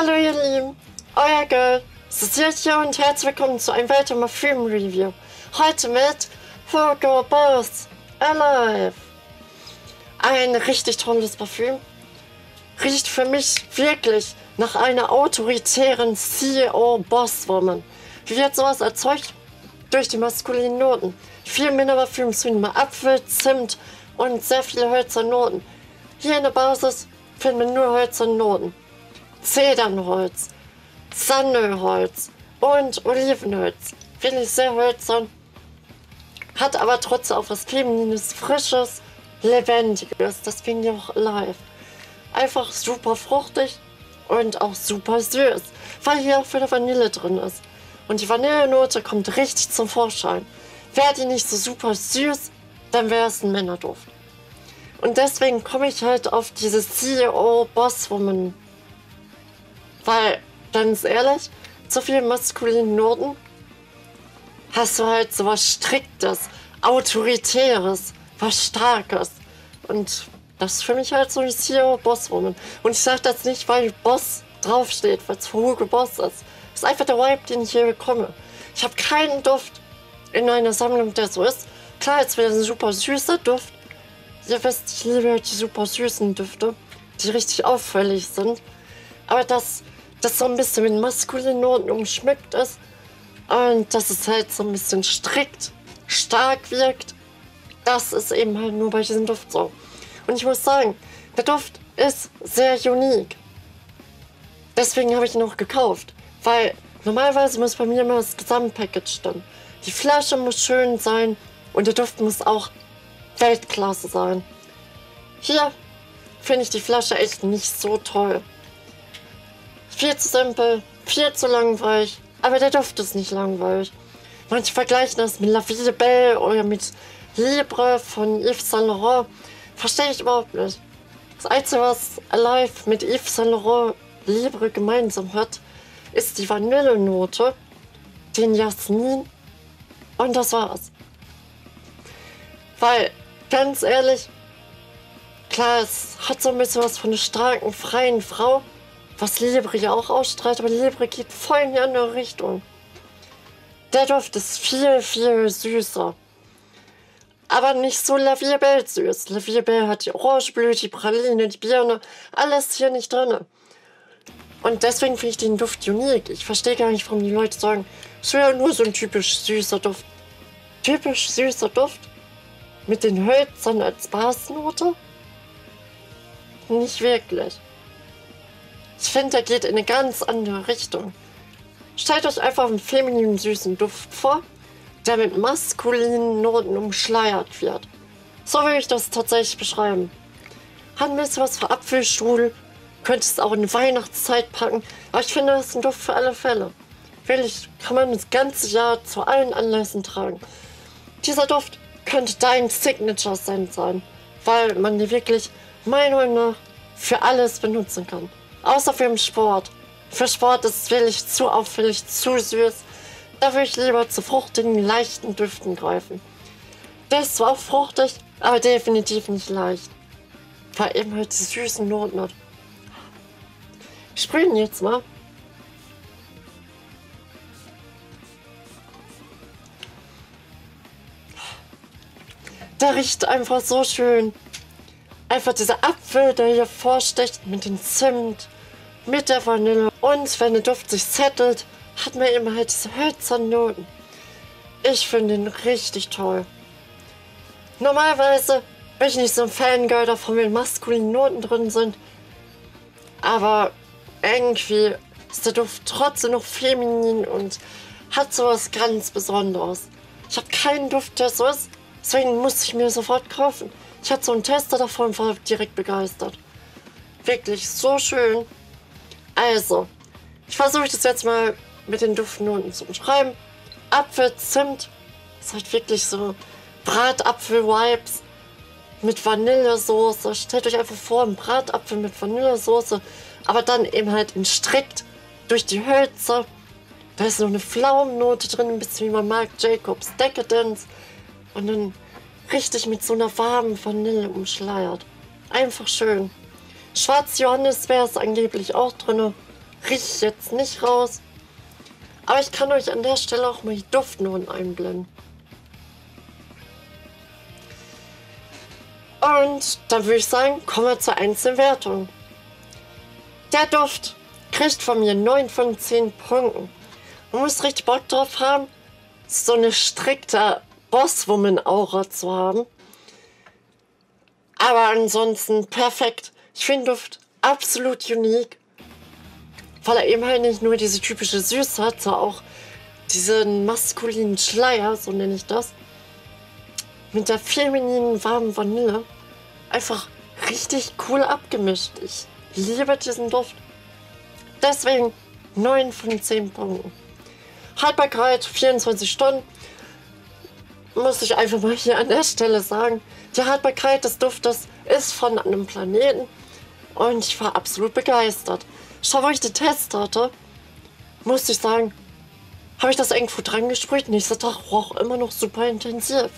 Hallo ihr Lieben, euer Girl, Cecile hier und herzlich willkommen zu einem weiteren Film-Review. Heute mit Hugo Boss Alive. Ein richtig tolles Parfüm. Riecht für mich wirklich nach einer autoritären CEO-Boss-Woman. Wie wird sowas erzeugt? Durch die maskulinen Noten. Viel Minderparfüms wie immer Apfel, Zimt und sehr viele hölzerne Noten. Hier in der Basis finden wir nur hölzerne Noten. Zedernholz, Sandelholz und Olivenholz. Finde ich sehr hölzern. Hat aber trotzdem auch was Feminines, Frisches, Lebendiges. Das finde ich auch live. Einfach super fruchtig und auch super süß, weil hier auch wieder Vanille drin ist. Und die Vanillenote kommt richtig zum Vorschein. Wäre die nicht so super süß, dann wäre es ein Männerduft. Und deswegen komme ich halt auf diese CEO-Bosswoman. Weil, ganz ehrlich, zu viele maskuline Noten hast du halt so was Striktes, Autoritäres, was Starkes. Und das ist für mich halt so eine CEO-Bosswoman. Und ich sage das nicht, weil Boss draufsteht, weil es für Hugo Boss ist. Das ist einfach der Vibe, den ich hier bekomme. Ich habe keinen Duft in einer Sammlung, der so ist. Klar, jetzt wäre ein super süßer Duft. Ihr wisst, ich liebe halt die super süßen Düfte, die richtig auffällig sind. Aber dass das so ein bisschen mit maskulinen Noten umschmückt ist und dass es halt so ein bisschen strikt, stark wirkt, das ist eben halt nur bei diesem Duft so. Und ich muss sagen, der Duft ist sehr unique. Deswegen habe ich ihn auch gekauft, weil normalerweise muss bei mir immer das Gesamtpackage stimmen. Die Flasche muss schön sein und der Duft muss auch Weltklasse sein. Hier finde ich die Flasche echt nicht so toll. Viel zu simpel, viel zu langweilig, aber der Duft ist nicht langweilig. Manche vergleichen das mit La Vie Est Belle oder mit Libre von Yves Saint Laurent. Verstehe ich überhaupt nicht. Das Einzige, was Alive mit Yves Saint Laurent Libre gemeinsam hat, ist die Vanillenote, den Jasmin und das war's. Weil, ganz ehrlich, klar, es hat so ein bisschen was von einer starken, freien Frau, was Libre ja auch ausstrahlt, aber Libre geht voll in die andere Richtung. Der Duft ist viel, viel süßer. Aber nicht so La Vie Est Belle süß. La Vie Est Belle hat die Orangeblüte, die Praline, die Birne, alles hier nicht drin. Und deswegen finde ich den Duft unique. Ich verstehe gar nicht, warum die Leute sagen, es wäre nur so ein typisch süßer Duft. Typisch süßer Duft? Mit den Hölzern als Basnote? Nicht wirklich. Ich finde, der geht in eine ganz andere Richtung. Stellt euch einfach einen femininen süßen Duft vor, der mit maskulinen Noten umschleiert wird. So würde ich das tatsächlich beschreiben. Hat ein bisschen was für Apfelstrudel, könnte es auch in Weihnachtszeit packen, aber ich finde, das ist ein Duft für alle Fälle. Wirklich, kann man das ganze Jahr zu allen Anlässen tragen. Dieser Duft könnte dein Signature-Scent sein, weil man die wirklich meiner Meinung nach für alles benutzen kann. Außer für den Sport. Für Sport ist es wirklich zu auffällig, zu süß. Da würde ich lieber zu fruchtigen, leichten Düften greifen. Der ist zwar auch fruchtig, aber definitiv nicht leicht. Weil eben halt die süßen Noten hat. Ich sprühe ihn jetzt mal. Der riecht einfach so schön. Einfach dieser Apfel, der hier vorsticht mit dem Zimt, mit der Vanille. Und wenn der Duft sich zettelt, hat man eben halt diese hölzernen Noten. Ich finde ihn richtig toll. Normalerweise bin ich nicht so ein Fangirl davon, wenn maskuline Noten drin sind. Aber irgendwie ist der Duft trotzdem noch feminin und hat sowas ganz Besonderes. Ich habe keinen Duft, der so ist, deswegen musste ich mir sofort kaufen. Ich hatte so einen Tester davon und war direkt begeistert. Wirklich so schön. Also, ich versuche das jetzt mal mit den Duftnoten zu beschreiben. Apfel, Zimt, ist halt wirklich so Bratapfel-Vibes mit Vanillesoße. Stellt euch einfach vor, einen Bratapfel mit Vanillesoße, aber dann eben halt in strikt durch die Hölzer. Da ist noch eine Pflaumennote drin, ein bisschen wie bei Marc Jacobs Decadence. Und dann richtig mit so einer warmen Vanille umschleiert. Einfach schön. Schwarz Johannisbeer ist angeblich auch drin. rieche ich jetzt nicht raus. Aber ich kann euch an der Stelle auch mal die Duftnoten einblenden. Und dann würde ich sagen, kommen wir zur einzelnen Wertung. Der Duft kriegt von mir 9 von 10 Punkten. Man muss richtig Bock drauf haben, so eine strikte Bosswoman-Aura zu haben. Aber ansonsten perfekt. Ich finde den Duft absolut unique, weil er eben halt nicht nur diese typische Süße hat, sondern auch diesen maskulinen Schleier, so nenne ich das, mit der femininen warmen Vanille. Einfach richtig cool abgemischt. Ich liebe diesen Duft. Deswegen 9 von 10 Punkten. Haltbarkeit 24 Stunden. Muss ich einfach mal hier an der Stelle sagen. Die Haltbarkeit des Duftes ist von einem Planeten und ich war absolut begeistert. Schau, wo ich den Test hatte, musste ich sagen, habe ich das irgendwo dran gesprüht. Nächster Tag roch immer noch super intensiv.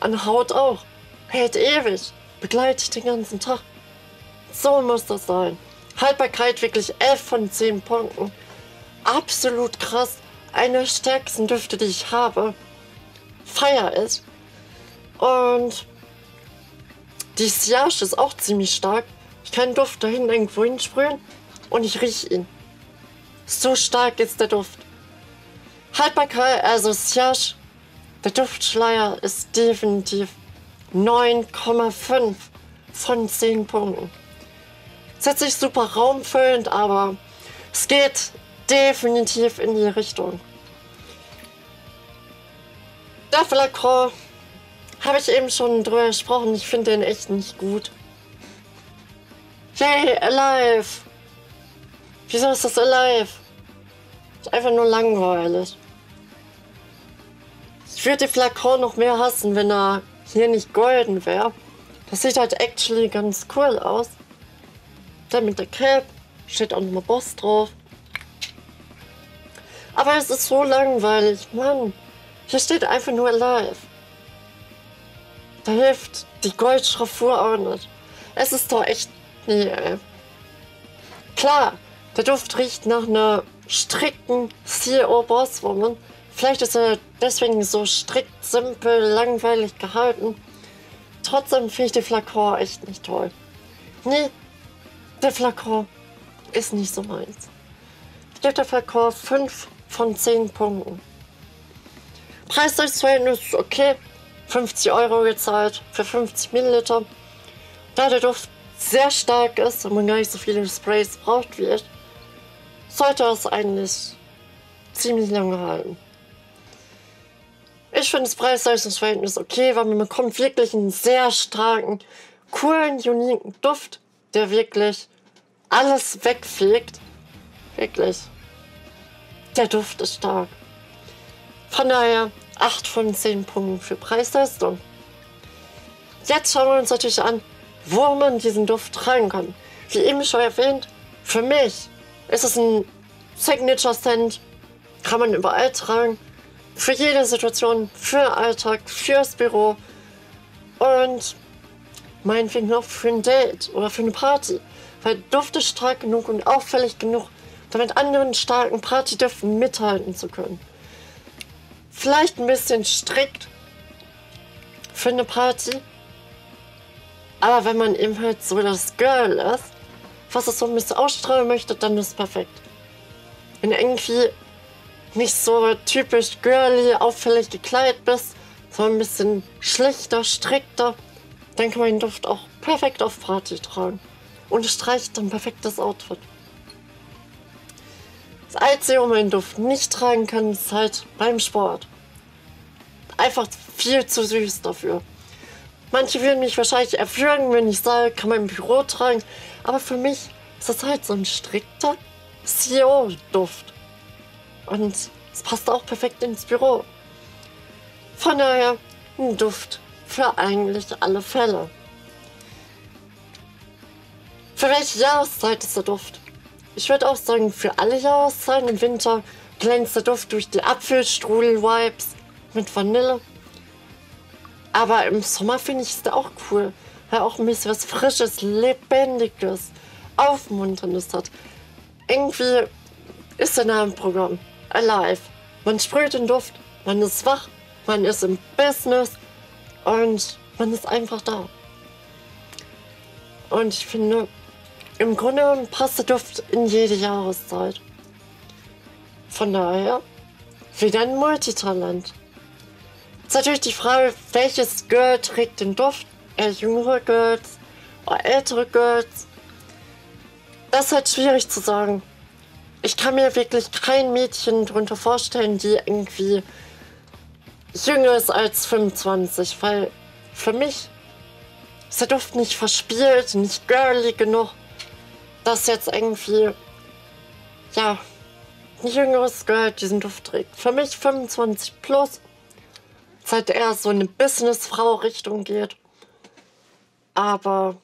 An Haut auch. Hält ewig. Begleitet den ganzen Tag. So muss das sein. Haltbarkeit wirklich 11 von 10 Punkten. Absolut krass. Einer der stärksten Düfte, die ich habe. Feier ist. Und die Sillage ist auch ziemlich stark. Ich kann den Duft dahin irgendwo hinsprühen und ich rieche ihn. So stark ist der Duft. Haltbarkeit, also Sillage, der Duftschleier ist definitiv 9,5 von 10 Punkten. Es ist nicht super raumfüllend, aber es geht definitiv in die Richtung. Der Flacon habe ich eben schon drüber gesprochen. Ich finde den echt nicht gut. Yay, Alive! Wieso ist das Alive? Ist einfach nur langweilig. Ich würde den Flacon noch mehr hassen, wenn er hier nicht golden wäre. Das sieht halt actually ganz cool aus. Dann mit der Cap steht auch nochmal Boss drauf. Aber es ist so langweilig, Mann. Hier steht einfach nur Alive. Da hilft die Goldschraffur auch nicht. Es ist doch echt... Nee, ey. Klar, der Duft riecht nach einer strikten CEO-Bosswoman. Vielleicht ist er deswegen so strikt, simpel, langweilig gehalten. Trotzdem finde ich den Flacon echt nicht toll. Nee, der Flacon ist nicht so meins. Ich gebe der Flacon 5 von 10 Punkten. Preis-Leistungs-Verhältnis ist okay. 50 € gezahlt für 50 Milliliter. Da der Duft sehr stark ist und man gar nicht so viele Sprays braucht wie ich, sollte es eigentlich ziemlich lange halten. Ich finde das Preis-Leistungs-Verhältnis okay, weil man bekommt wirklich einen sehr starken, coolen, uniken Duft, der wirklich alles wegfegt. Wirklich. Der Duft ist stark. Von daher 8 von 10 Punkten für Preis-Leistung. Jetzt schauen wir uns natürlich an, wo man diesen Duft tragen kann. Wie eben schon erwähnt, für mich ist es ein Signature Scent, kann man überall tragen, für jede Situation, für den Alltag, fürs Büro und meinetwegen auch für ein Date oder für eine Party, weil Duft ist stark genug und auffällig genug, damit anderen starken Partydüften mithalten zu können. Vielleicht ein bisschen strikt für eine Party. Aber wenn man eben halt so das Girl ist, was es so ein bisschen ausstrahlen möchte, dann ist es perfekt. Wenn du irgendwie nicht so typisch girly, auffällig gekleidet bist, sondern ein bisschen schlichter, strikter, dann kann man den Duft auch perfekt auf Party tragen. Und streicht ein perfektes Outfit. Das Einzige, wo man den Duft nicht tragen kann, ist halt beim Sport. Einfach viel zu süß dafür. Manche würden mich wahrscheinlich erwürgen, wenn ich sage, kann man im Büro tragen. Aber für mich ist das halt so ein strikter CEO-Duft. Und es passt auch perfekt ins Büro. Von daher ein Duft für eigentlich alle Fälle. Für welche Jahreszeit ist der Duft? Ich würde auch sagen, für alle Jahreszeiten im Winter glänzt der Duft durch die Apfelstrudel-Vibes mit Vanille. Aber im Sommer finde ich es auch cool, weil auch ein bisschen was Frisches, Lebendiges, Aufmunterndes hat. Irgendwie ist der Name im Programm. Alive. Man sprüht den Duft, man ist wach, man ist im Business und man ist einfach da. Und ich finde, im Grunde passt der Duft in jede Jahreszeit. Von daher wieder ein Multitalent. Ist natürlich die Frage, welches Girl trägt den Duft? Eher jüngere Girls oder ältere Girls? Das ist halt schwierig zu sagen. Ich kann mir wirklich kein Mädchen drunter vorstellen, die irgendwie jünger ist als 25, weil für mich ist der Duft nicht verspielt, nicht girly genug, dass jetzt irgendwie, ja, ein jüngeres Girl diesen Duft trägt. Für mich 25 plus, es halt eher so eine Businessfrau-Richtung geht. Aber,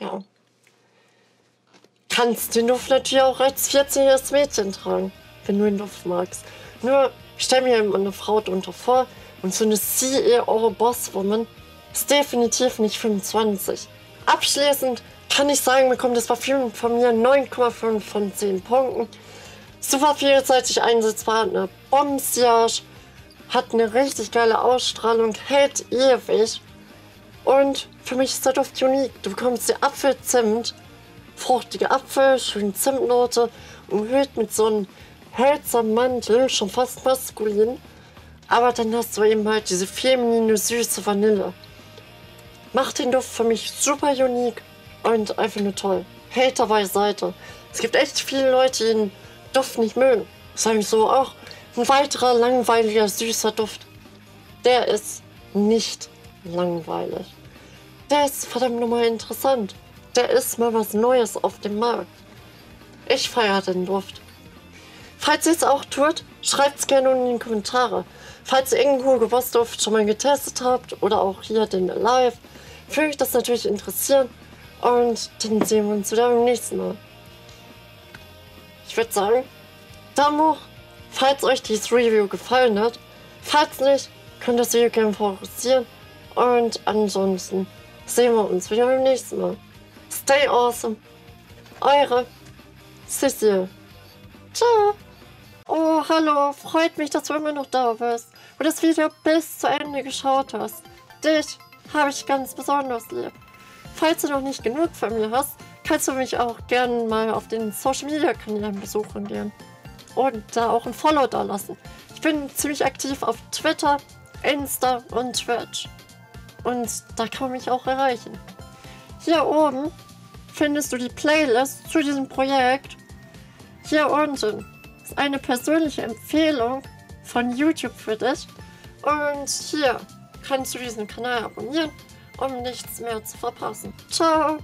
ja, kannst den Duft natürlich auch als 14-jähriges Mädchen tragen, wenn du den Duft magst. Nur, ich stelle mir immer eine Frau darunter vor und so eine CEO-Boss-Woman ist definitiv nicht 25. Abschließend kann ich sagen, bekommt das Parfüm von mir 9,5 von 10 Punkten. Super vielseitig einsetzbar, eine Bombensiage, hat eine richtig geile Ausstrahlung, hält ewig. Und für mich ist der Duft unique. Du bekommst die Apfelzimt, fruchtige Apfel, schöne Zimtnote, umhüllt mit so einem hölzernen Mantel, schon fast maskulin. Aber dann hast du eben halt diese feminine, süße Vanille. Macht den Duft für mich super unique und einfach nur toll. Hater beiseite. Es gibt echt viele Leute, die den Duft nicht mögen. Sag ich so auch. Ein weiterer langweiliger, süßer Duft. Der ist nicht langweilig. Der ist verdammt nochmal interessant. Der ist mal was Neues auf dem Markt. Ich feiere den Duft. Falls ihr es auch tut, schreibt es gerne unten in die Kommentare. Falls ihr irgendwo Hugo Boss Duft schon mal getestet habt oder auch hier den Alive, würde mich das natürlich interessieren. Und dann sehen wir uns wieder beim nächsten Mal. Ich würde sagen, Daumen hoch, falls euch dieses Review gefallen hat. Falls nicht, könnt ihr das Video gerne fokussieren. Und ansonsten sehen wir uns wieder beim nächsten Mal. Stay awesome. Eure Cecile. Ciao. Oh, hallo. Freut mich, dass du immer noch da bist und das Video bis zu Ende geschaut hast. Dich habe ich ganz besonders lieb. Falls du noch nicht genug von mir hast, kannst du mich auch gerne mal auf den Social Media Kanälen besuchen gehen. Und da auch ein Follow da lassen. Ich bin ziemlich aktiv auf Twitter, Insta und Twitch. Und da kann man mich auch erreichen. Hier oben findest du die Playlist zu diesem Projekt. Hier unten ist eine persönliche Empfehlung von YouTube für dich. Und hier kannst du diesen Kanal abonnieren, um nichts mehr zu verpassen. Ciao!